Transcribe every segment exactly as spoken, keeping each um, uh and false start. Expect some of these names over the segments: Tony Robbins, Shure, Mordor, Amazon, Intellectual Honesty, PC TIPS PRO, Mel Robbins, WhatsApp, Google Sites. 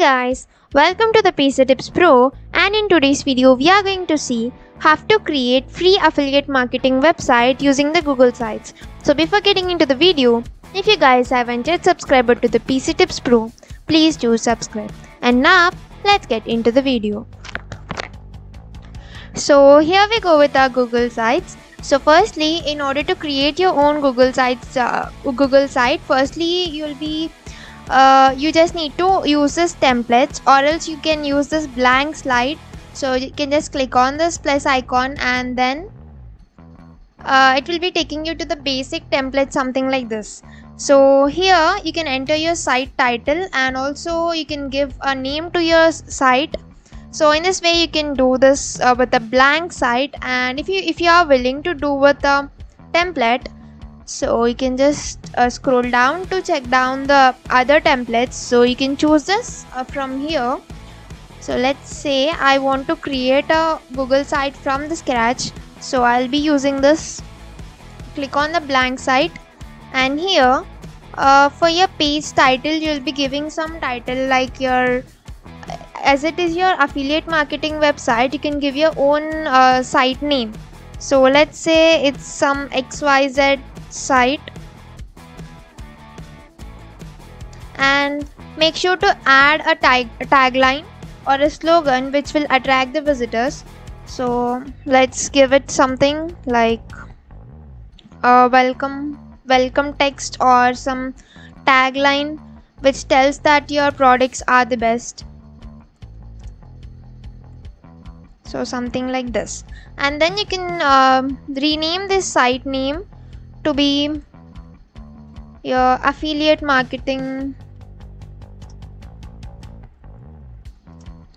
guys, welcome to the P C Tips Pro, and in today's video we are going to see how to create free affiliate marketing website using the Google Sites. So before getting into the video, if you guys haven't yet subscribed to the P C Tips Pro, please do subscribe. And now let's get into the video. So here we go with our Google Sites. So firstly, in order to create your own Google Sites uh, Google site, firstly you'll be Uh, you just need to use this templates, or else you can use this blank slide. So you can just click on this plus icon, and then uh, it will be taking you to the basic template, something like this. So here you can enter your site title, and also you can give a name to your site. So in this way you can do this uh, with a blank site, and if you if you are willing to do with a template, so you can just uh, scroll down to check down the other templates. So you can choose this uh, from here. So let's say I want to create a Google site from the scratch, so I'll be using this. Click on the blank site, and here uh, for your page title you'll be giving some title, like your, as it is your affiliate marketing website, you can give your own uh, site name. So let's say it's some X Y Z site, and make sure to add a tag a tagline or a slogan which will attract the visitors. So let's give it something like a welcome welcome text, or some tagline which tells that your products are the best. So something like this, and then you can uh, rename this site name to be your affiliate marketing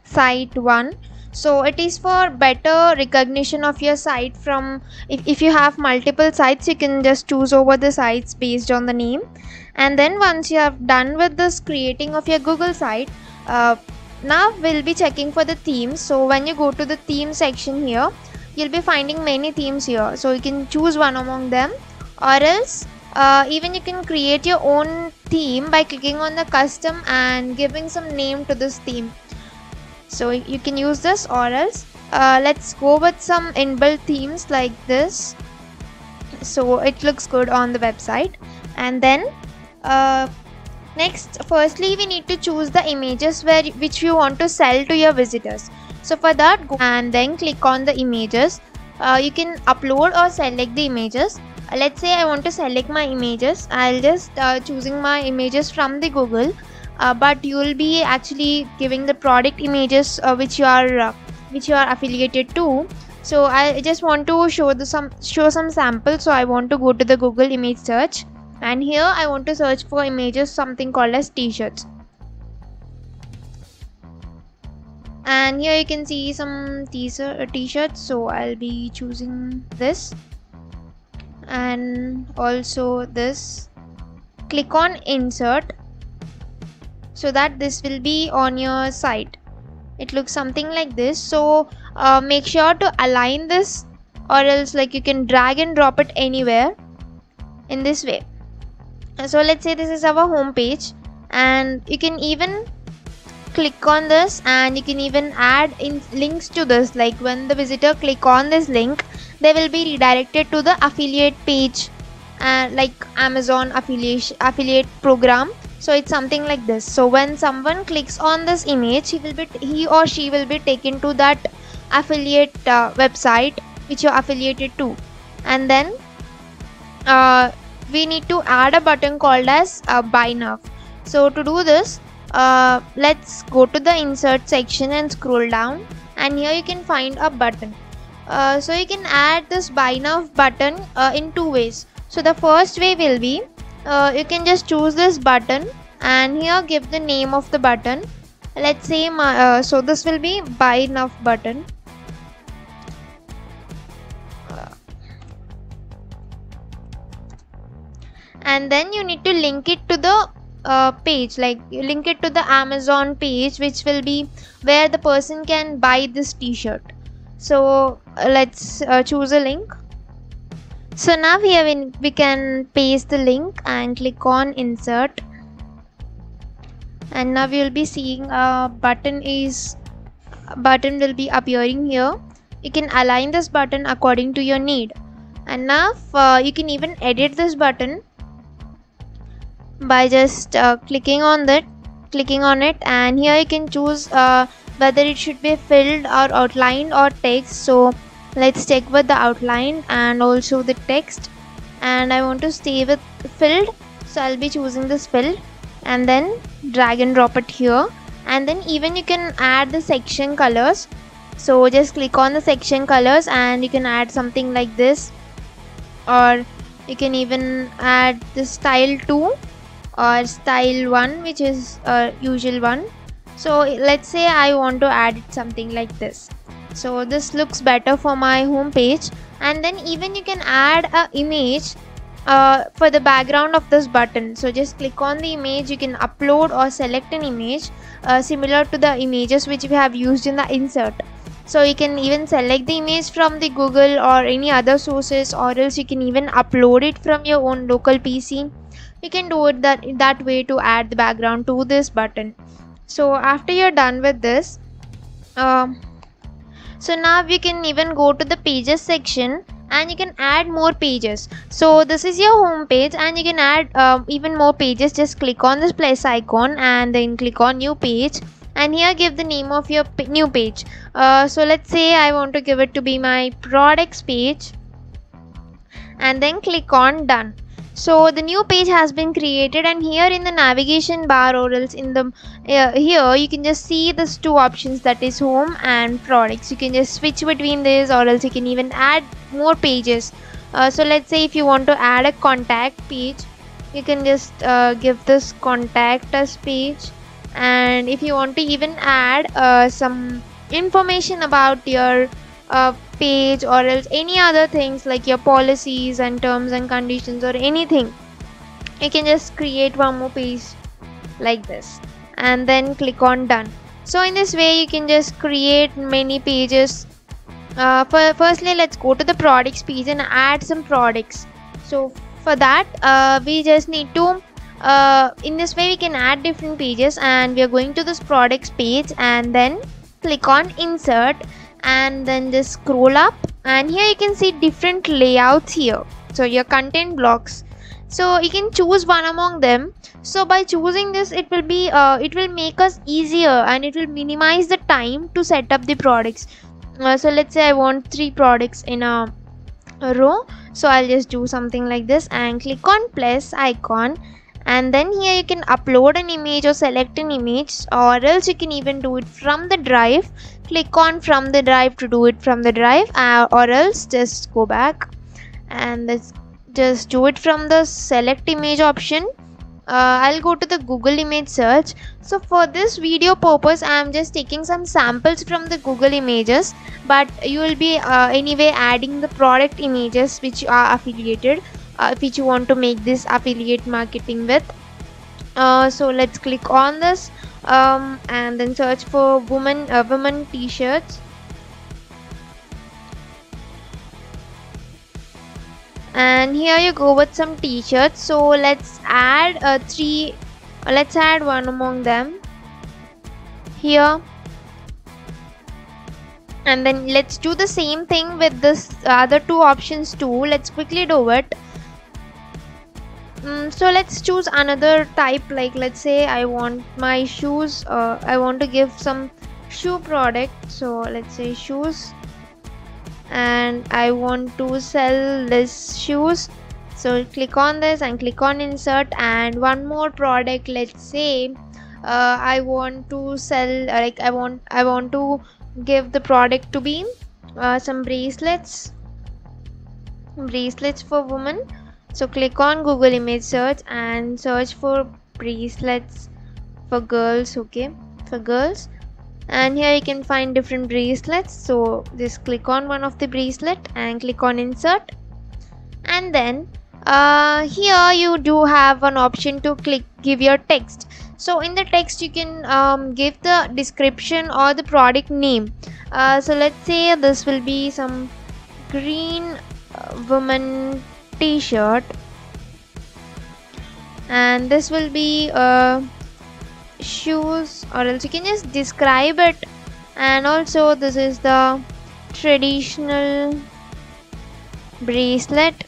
site one. So it is for better recognition of your site from, if, if you have multiple sites, you can just choose over the sites based on the name. And then once you have done with this creating of your Google site, uh, now we'll be checking for the themes. So when you go to the theme section here, you'll be finding many themes here, so you can choose one among them. Or else uh, even you can create your own theme by clicking on the custom and giving some name to this theme. So you can use this, or else uh, let's go with some inbuilt themes like this, so it looks good on the website. And then uh, next, firstly we need to choose the images where which you want to sell to your visitors. So for that, go and then click on the images. Uh, you can upload or select the images. Let's say I want to select my images. I'll just uh, choosing my images from the Google, uh, but you will be actually giving the product images uh, which you are uh, which you are affiliated to. So I just want to show the some show some samples. So I want to go to the Google image search, and here I want to search for images something called as t-shirts. And here you can see some t-shirts. So I'll be choosing this, and also this. Click on insert, so that this will be on your site. It looks something like this. So uh, make sure to align this, or else like you can drag and drop it anywhere in this way. So let's say this is our home page, and you can even click on this, and you can even add in links to this, like when the visitor click on this link, they will be redirected to the affiliate page, uh, like Amazon affiliate affiliate program. So it's something like this. So when someone clicks on this image, he will be he or she will be taken to that affiliate uh, website which you're affiliated to. And then uh, we need to add a button called as uh, buy now. So to do this, Uh, let's go to the insert section and scroll down, and here you can find a button. Uh, so you can add this buy now button uh, in two ways. So the first way will be uh, you can just choose this button, and here give the name of the button. Let's say my, uh, so this will be buy now button. And then you need to link it to the Uh, page, like you link it to the Amazon page, which will be where the person can buy this t-shirt. So uh, let's uh, choose a link. So now here we, we can paste the link and click on insert, and now we will be seeing a button is button will be appearing here. You can align this button according to your need, and now uh, you can even edit this button by just uh, clicking on that clicking on it, and here you can choose uh, whether it should be filled or outlined or text. So let's take with the outline and also the text, and I want to stay with filled, so I'll be choosing this filled and then drag and drop it here. And then even you can add the section colors, so just click on the section colors and you can add something like this, or you can even add the style two or style one, which is uh, usual one. So let's say I want to add something like this, so this looks better for my home page. And then even you can add a image uh, for the background of this button, so just click on the image. You can upload or select an image uh, similar to the images which we have used in the insert. So you can even select the image from the Google or any other sources, or else you can even upload it from your own local P C. You can do it that that way to add the background to this button. So after you're done with this, uh, so now we can even go to the pages section and you can add more pages. So this is your home page and you can add uh, even more pages. Just click on this plus icon and then click on new page, and here give the name of your new page. Uh, so let's say I want to give it to be my products page, and then click on done. So the new page has been created, and here in the navigation bar, or else in the uh, here you can just see these two options, that is home and products. You can just switch between this, or else you can even add more pages. Uh, so let's say if you want to add a contact page, you can just uh, give this contact us page. And if you want to even add uh, some information about your uh, page, or else any other things like your policies and terms and conditions or anything, you can just create one more page like this and then click on done. So in this way you can just create many pages. Uh, for, firstly let's go to the products page and add some products. So for that uh, we just need to uh, in this way we can add different pages, and we are going to this products page and then click on insert, and then just scroll up, and here you can see different layouts here, so your content blocks, so you can choose one among them. So by choosing this, it will be uh, it will make us easier, and it will minimize the time to set up the products. Uh, so let's say I want three products in a, a row, so I'll just do something like this and click on plus icon, and then here you can upload an image or select an image, or else you can even do it from the drive. Click on from the drive to do it from the drive, uh, or else just go back and let's just do it from the select image option. uh, I'll go to the Google image search. So for this video purpose, I am just taking some samples from the Google images, but you will be uh, anyway adding the product images which are affiliated, Uh, if you want to make this affiliate marketing with. Uh, so let's click on this um, and then search for women uh, women t-shirts, and here you go with some t-shirts. So let's add uh, three uh, let's add one among them here, and then let's do the same thing with this other two options too. Let's quickly do it. Mm, so let's choose another type, like let's say I want my shoes, uh, I want to give some shoe product, so let's say shoes, and I want to sell this shoes, so click on this and click on insert. And one more product, let's say uh, I want to sell, like I want I want to give the product to be uh, some bracelets bracelets for women. So click on Google image search and search for bracelets for girls, okay, for girls, and here you can find different bracelets. So just click on one of the bracelet and click on insert, and then uh, here you do have an option to click give your text. So in the text you can um, give the description or the product name. Uh, so let's say this will be some green uh, woman t-shirt, and this will be a shoes, or else you can just describe it. And also this is the traditional bracelet,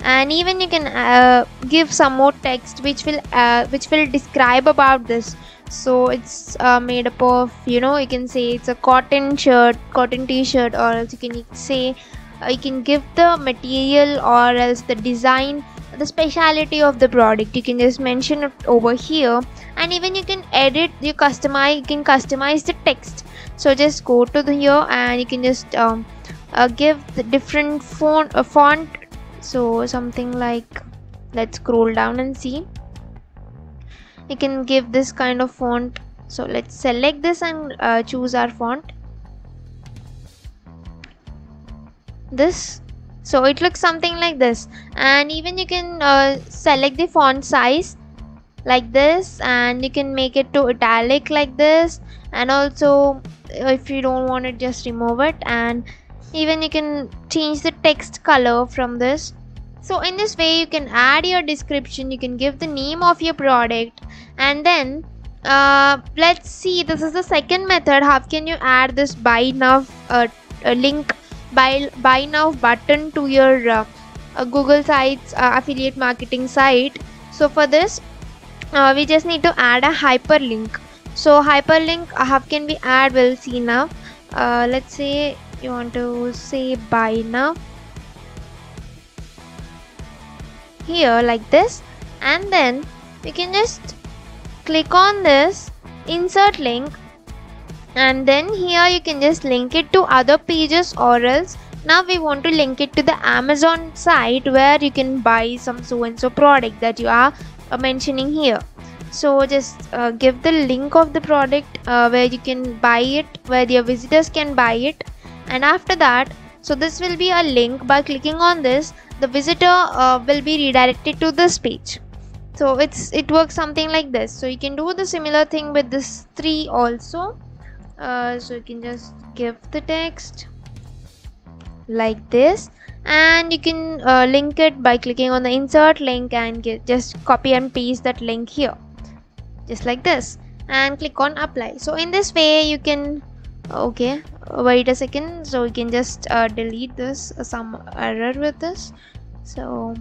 and even you can uh, give some more text which will uh, which will describe about this. So it's uh, made up of, you know, you can say it's a cotton shirt, cotton t-shirt, or else you can say uh, you can give the material or else the design, the speciality of the product. You can just mention it over here, and even you can edit, you customize, you can customize the text. So just go to the here and you can just um, uh, give the different font, uh, font. So something like, let's scroll down and see. You can give this kind of font. So let's select this and uh, choose our font. This. So it looks something like this, and even you can uh, select the font size like this, and you can make it to italic like this, and also if you don't want it, just remove it. And even you can change the text color from this. So in this way you can add your description, you can give the name of your product. And then uh, let's see, this is the second method, how can you add this buy now uh, uh, link, Buy, buy now button to your uh, uh, Google Sites uh, affiliate marketing site. So for this uh, we just need to add a hyperlink. So hyperlink, uh, how can we add? We'll see now. Uh, let's say you want to say buy now here like this, and then you can just click on this insert link. And then here you can just link it to other pages, or else now we want to link it to the Amazon site where you can buy some so and so product that you are uh, mentioning here. So just uh, give the link of the product uh, where you can buy it, where your visitors can buy it. And after that, so this will be a link. By clicking on this, the visitor uh, will be redirected to this page. So it's it works something like this. So you can do the similar thing with this three also. Uh, so you can just give the text like this, and you can uh, link it by clicking on the insert link and get, just copy and paste that link here just like this, and click on apply. So in this way you can, okay, wait a second, so you can just uh, delete this, uh, some error with this. So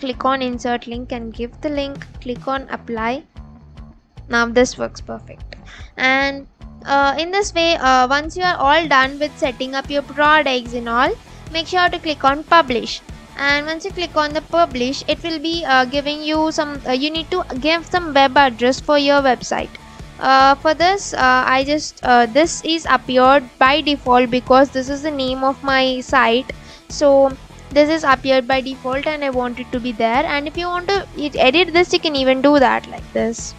click on insert link and give the link, click on apply. Now this works perfect. And uh, in this way, uh, once you are all done with setting up your products and all, make sure to click on publish. And once you click on the publish, it will be uh, giving you some, uh, you need to give some web address for your website. Uh, for this, uh, I just, uh, this is appeared by default because this is the name of my site. So this is appeared by default and I want it to be there. And if you want to edit this, you can even do that like this.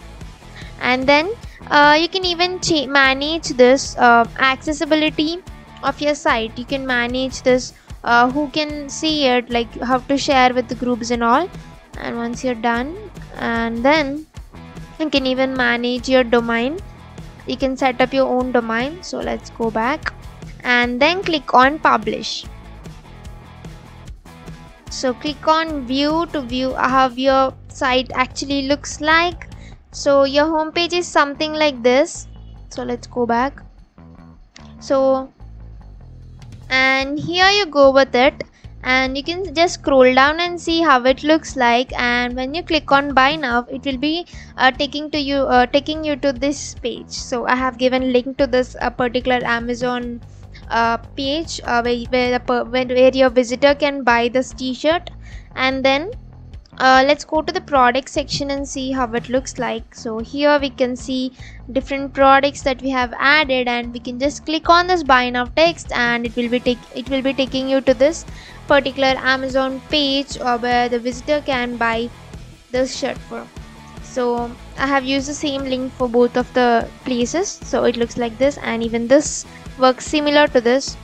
And then uh, you can even manage this uh, accessibility of your site. You can manage this, uh, who can see it, like how to share with the groups and all. And once you're done, and then you can even manage your domain. You can set up your own domain. So let's go back and then click on publish. So click on view to view how your site actually looks like. So your home page is something like this. So let's go back. So, and here you go with it, and you can just scroll down and see how it looks like. And when you click on buy now, it will be uh, taking to you uh, taking you to this page. So I have given link to this uh, particular Amazon uh, page uh, where, where, the, where your visitor can buy this t-shirt. And then Uh, let's go to the product section and see how it looks like. So here we can see different products that we have added, and we can just click on this buy now text, and it will be take it will be taking you to this particular Amazon page or where the visitor can buy this shirt for. So I have used the same link for both of the places. So it looks like this, and even this works similar to this.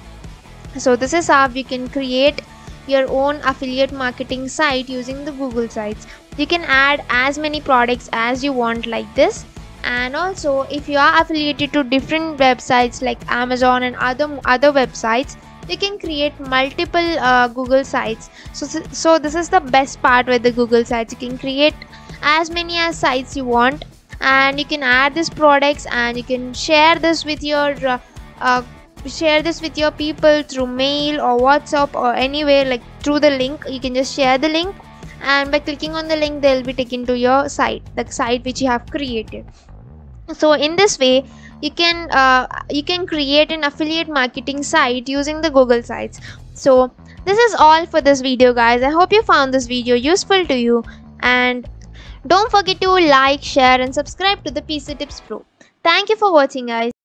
So this is how you can create your own affiliate marketing site using the Google Sites. You can add as many products as you want like this. And also, if you are affiliated to different websites like Amazon and other other websites, you can create multiple uh, Google Sites. So, so this is the best part with the Google Sites. You can create as many as sites you want, and you can add these products and you can share this with your uh, uh, share this with your people through mail or WhatsApp or anywhere, like through the link. You can just share the link, and by clicking on the link they'll be taken to your site, the site which you have created. So in this way you can uh, you can create an affiliate marketing site using the Google Sites. So this is all for this video, guys. I hope you found this video useful to you, and don't forget to like, share and subscribe to the P C Tips Pro. Thank you for watching, guys.